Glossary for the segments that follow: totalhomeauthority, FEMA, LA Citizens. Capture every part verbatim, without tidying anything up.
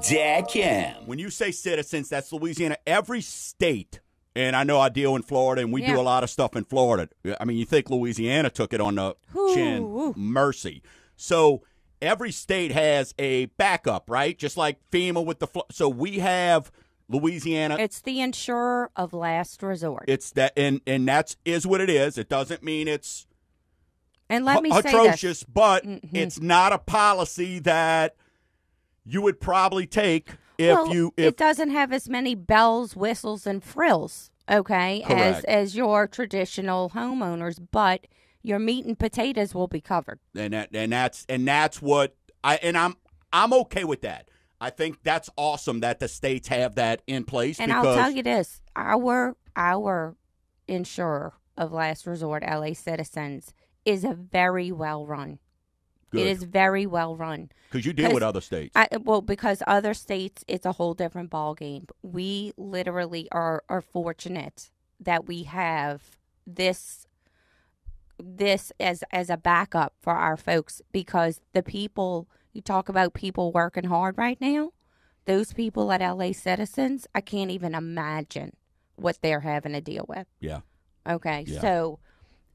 Jackham. When you say citizens, that's Louisiana. Every state, and I know I deal in Florida, and we yeah. do a lot of stuff in Florida. I mean, you think Louisiana took it on the ooh, chin. Ooh. Mercy. So every state has a backup, right? Just like FEMA with the – so we have – Louisiana. It's the insurer of last resort. It's that, and and that's is what it is. It doesn't mean it's and let me h- atrocious, say this. But mm-hmm. it's not a policy that you would probably take if well, you. If, it doesn't have as many bells, whistles, and frills, okay, correct. as as your traditional homeowners. But your meat and potatoes will be covered. And that, and that's and that's what I and I'm I'm okay with that. I think that's awesome that the states have that in place. And I'll tell you this, our our insurer of last resort, L A Citizens, is a very well run. Good. It is very well run. Because you deal with other states. I, well, because other states, it's a whole different ballgame. We literally are, are fortunate that we have this this as as a backup for our folks, because the people... You talk about people working hard right now. Those people at L A Citizens, I can't even imagine what they're having to deal with. Yeah. Okay. Yeah. So,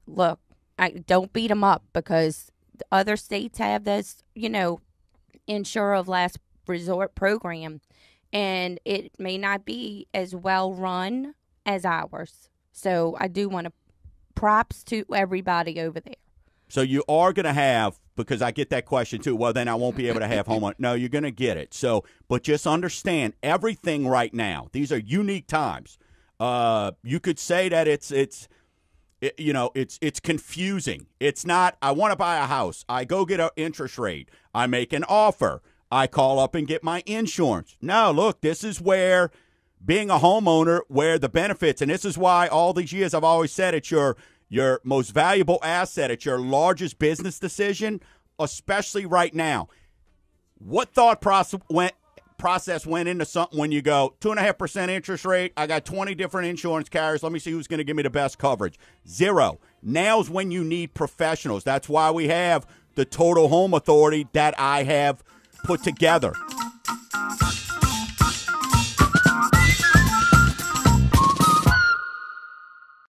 look, I, don't beat them up, because other states have this, you know, insurer of last resort program, and it may not be as well run as ours. So, I do want to props to everybody over there. So you are going to have, because I get that question too, well, then I won't be able to have homeowner. No, you're going to get it. So, but just understand everything right now. These are unique times. Uh, you could say that it's, it's it, you know, it's it's confusing. It's not, I want to buy a house. I go get an interest rate. I make an offer. I call up and get my insurance. No, look, this is where being a homeowner, where the benefits, and this is why all these years I've always said it's your Your most valuable asset, at your largest business decision, especially right now. What thought process went, process went into something when you go, two point five percent interest rate, I got twenty different insurance carriers, let me see who's going to give me the best coverage. Zero. Now's when you need professionals. That's why we have the Total Home Authority that I have put together.